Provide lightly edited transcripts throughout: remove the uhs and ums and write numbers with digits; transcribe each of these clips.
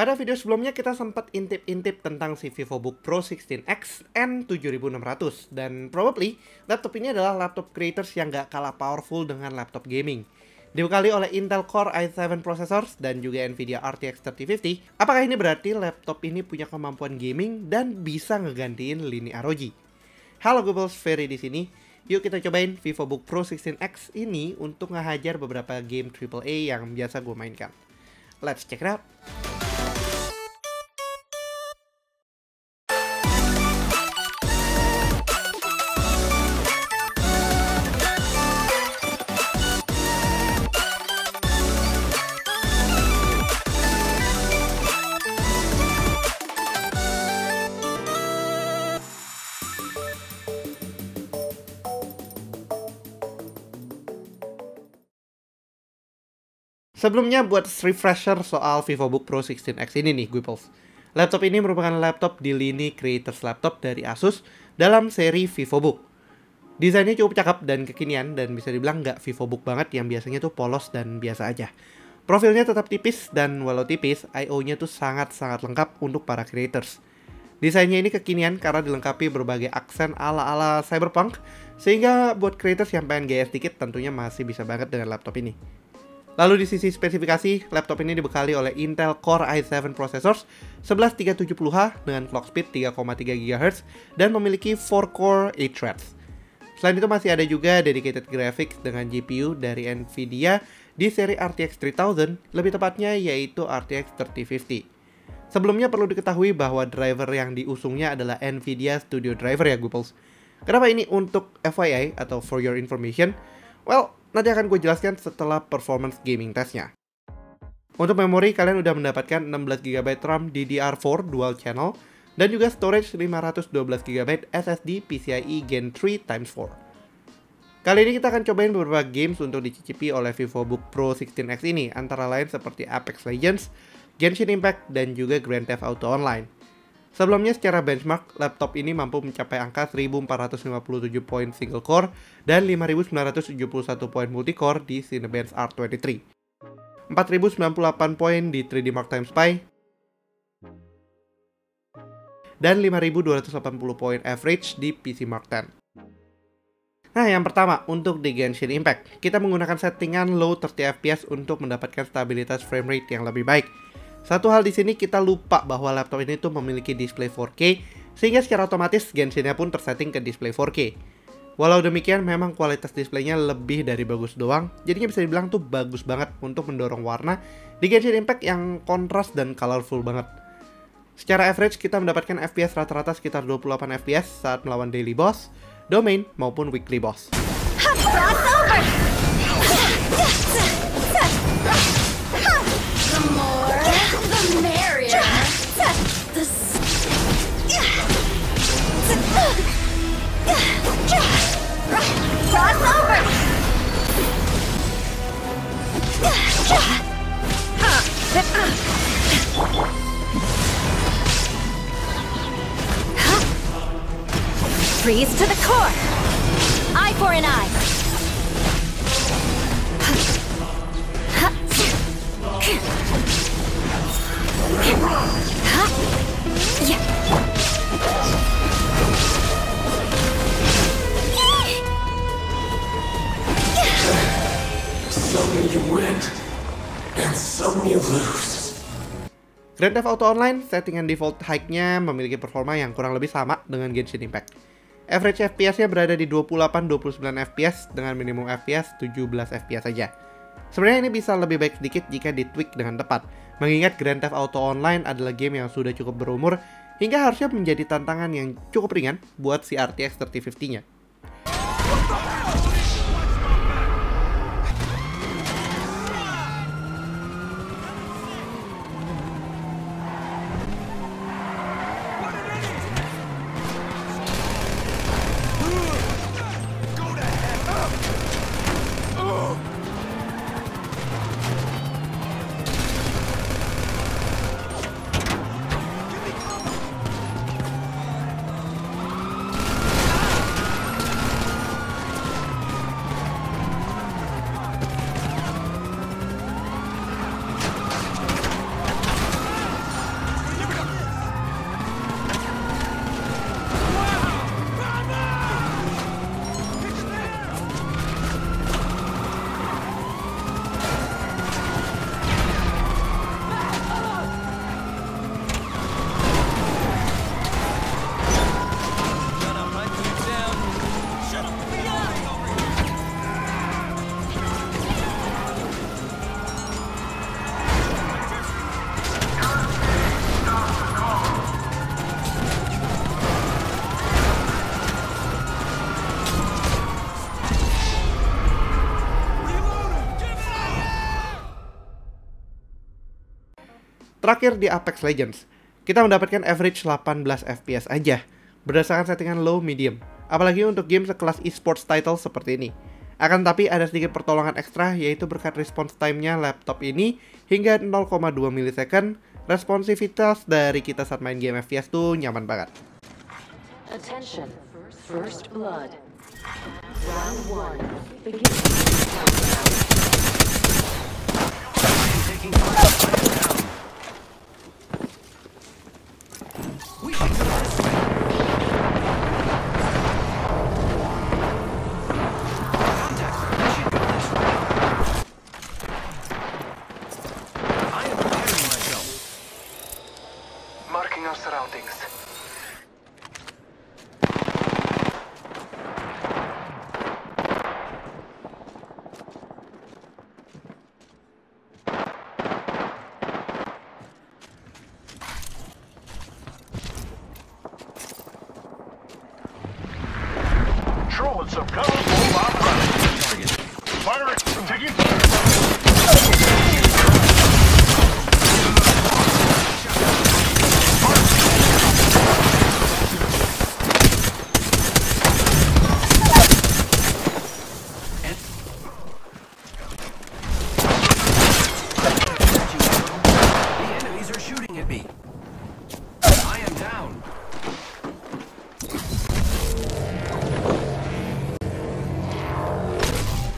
Pada video sebelumnya kita sempat intip-intip tentang si VivoBook Pro 16x N7600 dan probably laptop ini adalah laptop creators yang gak kalah powerful dengan laptop gaming. Dibekali oleh Intel Core i7 processors dan juga Nvidia RTX 3050, apakah ini berarti laptop ini punya kemampuan gaming dan bisa ngegantiin lini ROG? Halo Goebbels, Ferry di sini. Yuk kita cobain VivoBook Pro 16x ini untuk ngehajar beberapa game AAA yang biasa gue mainkan. Let's check it out. Sebelumnya buat refresher soal VivoBook Pro 16x ini nih Goebbels. Laptop ini merupakan laptop di lini creators laptop dari ASUS dalam seri VivoBook. Desainnya cukup cakep dan kekinian dan bisa dibilang nggak VivoBook banget yang biasanya tuh polos dan biasa aja. Profilnya tetap tipis dan walau tipis, I/O-nya tuh sangat-sangat lengkap untuk para creators. Desainnya ini kekinian karena dilengkapi berbagai aksen ala-ala cyberpunk, sehingga buat creators yang pengen gaya sedikit tentunya masih bisa banget dengan laptop ini. Lalu di sisi spesifikasi, laptop ini dibekali oleh Intel Core i7 processors 11370H dengan clock speed 3,3 GHz dan memiliki 4 core 8 threads. Selain itu masih ada juga dedicated graphics dengan GPU dari Nvidia di seri RTX 3000, lebih tepatnya yaitu RTX 3050. Sebelumnya perlu diketahui bahwa driver yang diusungnya adalah Nvidia Studio Driver ya Goebbels. Kenapa ini untuk FYI atau for your information? Well, nanti akan gue jelaskan setelah performance gaming testnya. Untuk memori, kalian udah mendapatkan 16GB RAM DDR4 dual channel dan juga storage 512GB SSD PCIe Gen 3 x4. Kali ini kita akan cobain beberapa games untuk dicicipi oleh VivoBook Pro 16x ini, antara lain seperti Apex Legends, Genshin Impact, dan juga Grand Theft Auto Online. Sebelumnya secara benchmark, laptop ini mampu mencapai angka 1457 poin single core dan 5971 poin multicore di Cinebench R23. 4098 poin di 3DMark Time Spy dan 5280 poin average di PCMark 10. Nah, yang pertama untuk di Genshin Impact, kita menggunakan settingan low 30 fps untuk mendapatkan stabilitas frame rate yang lebih baik. Satu hal di sini kita lupa bahwa laptop ini tuh memiliki display 4K, sehingga secara otomatis Genshin-nya pun tersetting ke display 4K. Walau demikian, memang kualitas displaynya lebih dari bagus doang, jadinya bisa dibilang tuh bagus banget untuk mendorong warna di Genshin Impact yang kontras dan colorful banget. Secara average, kita mendapatkan FPS rata-rata sekitar 28 FPS saat melawan daily boss, domain, maupun weekly boss. Freeze to the core. Eye for an eye. Some you win, and some you lose. Grand Theft Auto Online, settingan default high-nya memiliki performa yang kurang lebih sama dengan Genshin Impact. Average FPS-nya berada di 28-29 FPS dengan minimum FPS 17 FPS saja. Sebenarnya ini bisa lebih baik sedikit jika ditweak dengan tepat, mengingat Grand Theft Auto Online adalah game yang sudah cukup berumur hingga harusnya menjadi tantangan yang cukup ringan buat si RTX 3050-nya. Terakhir di Apex Legends, kita mendapatkan average 18 FPS aja berdasarkan settingan low medium, apalagi untuk game sekelas esports title seperti ini. Akan tapi ada sedikit pertolongan ekstra, yaitu berkat response time-nya laptop ini hingga 0,2 milisecond. Responsivitas dari kita saat main game FPS tuh nyaman banget. Attention, first blood. Round 1. Begin.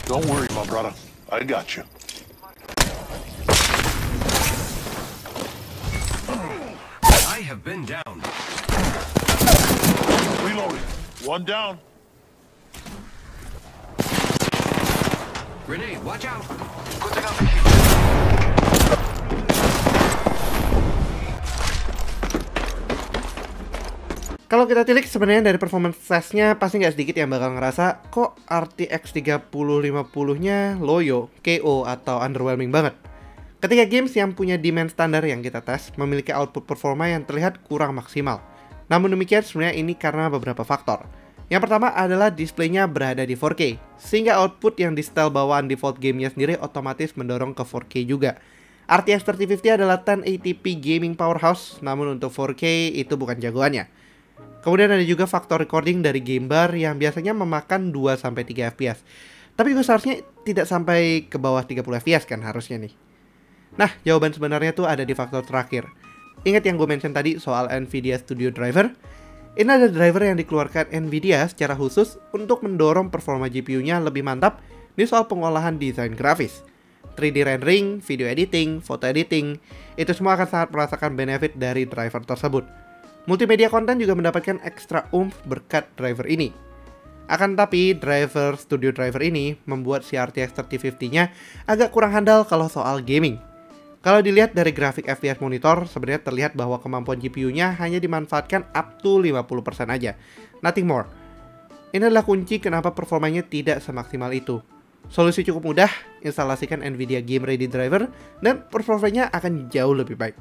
Don't worry, my brother. I got you. I have been down. Reloading. One down. Grenade, watch out. Putting out the key. Kalau kita tilik sebenarnya dari performance testnya pasti nggak sedikit yang bakal ngerasa kok RTX 3050-nya loyo, KO atau underwhelming banget. Ketika games yang punya demand standar yang kita tes memiliki output performa yang terlihat kurang maksimal. Namun demikian sebenarnya ini karena beberapa faktor. Yang pertama adalah displaynya berada di 4K, sehingga output yang di style bawaan default gamenya sendiri otomatis mendorong ke 4K juga. RTX 3050 adalah 1080p gaming powerhouse, namun untuk 4K itu bukan jagoannya. Kemudian ada juga faktor recording dari gambar yang biasanya memakan 2-3 fps. Tapi gue seharusnya tidak sampai ke bawah 30 fps kan harusnya nih. Nah, jawaban sebenarnya tuh ada di faktor terakhir. Ingat yang gue mention tadi soal Nvidia Studio Driver? Ini ada driver yang dikeluarkan Nvidia secara khusus untuk mendorong performa GPU-nya lebih mantap di soal pengolahan desain grafis. 3D rendering, video editing, foto editing, itu semua akan sangat merasakan benefit dari driver tersebut. Multimedia konten juga mendapatkan ekstra berkat driver ini. Akan tapi, driver Studio Driver ini membuat si RTX 3050-nya agak kurang handal kalau soal gaming. Kalau dilihat dari grafik FPS monitor, sebenarnya terlihat bahwa kemampuan GPU-nya hanya dimanfaatkan up to 50% aja. Nothing more. Ini adalah kunci kenapa performanya tidak semaksimal itu. Solusi cukup mudah, instalasikan Nvidia Game Ready Driver dan performanya akan jauh lebih baik.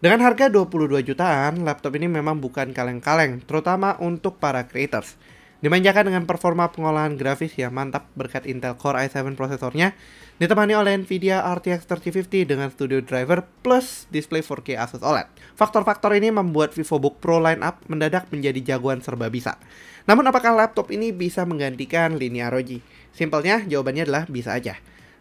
Dengan harga 22 jutaan, laptop ini memang bukan kaleng-kaleng, terutama untuk para creators. Dimanjakan dengan performa pengolahan grafis yang mantap berkat Intel Core i7 prosesornya, ditemani oleh Nvidia RTX 3050 dengan Studio Driver plus display 4K ASUS OLED. Faktor-faktor ini membuat VivoBook Pro lineup mendadak menjadi jagoan serba bisa. Namun apakah laptop ini bisa menggantikan lini ROG? Simpelnya, jawabannya adalah bisa aja.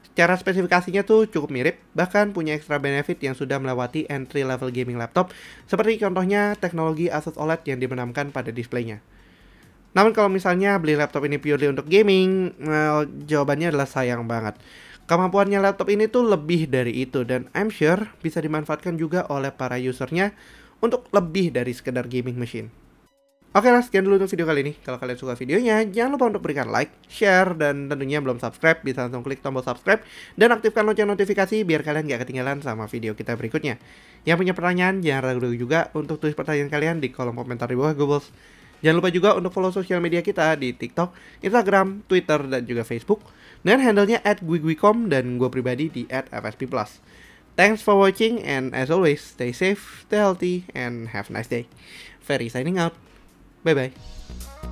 Secara spesifikasinya tuh cukup mirip, bahkan punya extra benefit yang sudah melewati entry level gaming laptop, seperti contohnya teknologi ASUS OLED yang dibenamkan pada displaynya. Namun kalau misalnya beli laptop ini purely untuk gaming, jawabannya adalah sayang banget. Kemampuannya laptop ini tuh lebih dari itu, dan I'm sure bisa dimanfaatkan juga oleh para usernya untuk lebih dari sekedar gaming machine. Oke lah, sekian dulu untuk video kali ini. Kalau kalian suka videonya, jangan lupa untuk berikan like, share, dan tentunya belum subscribe, bisa langsung klik tombol subscribe, dan aktifkan lonceng notifikasi biar kalian gak ketinggalan sama video kita berikutnya. Yang punya pertanyaan, jangan ragu-ragu juga untuk tulis pertanyaan kalian di kolom komentar di bawah, Gobles. Jangan lupa juga untuk follow sosial media kita di TikTok, Instagram, Twitter, dan juga Facebook. Dan handle-nya @guiguicom dan gue pribadi di @fsp+. Thanks for watching, and as always, stay safe, stay healthy, and have a nice day. Ferry signing out. Bye-bye.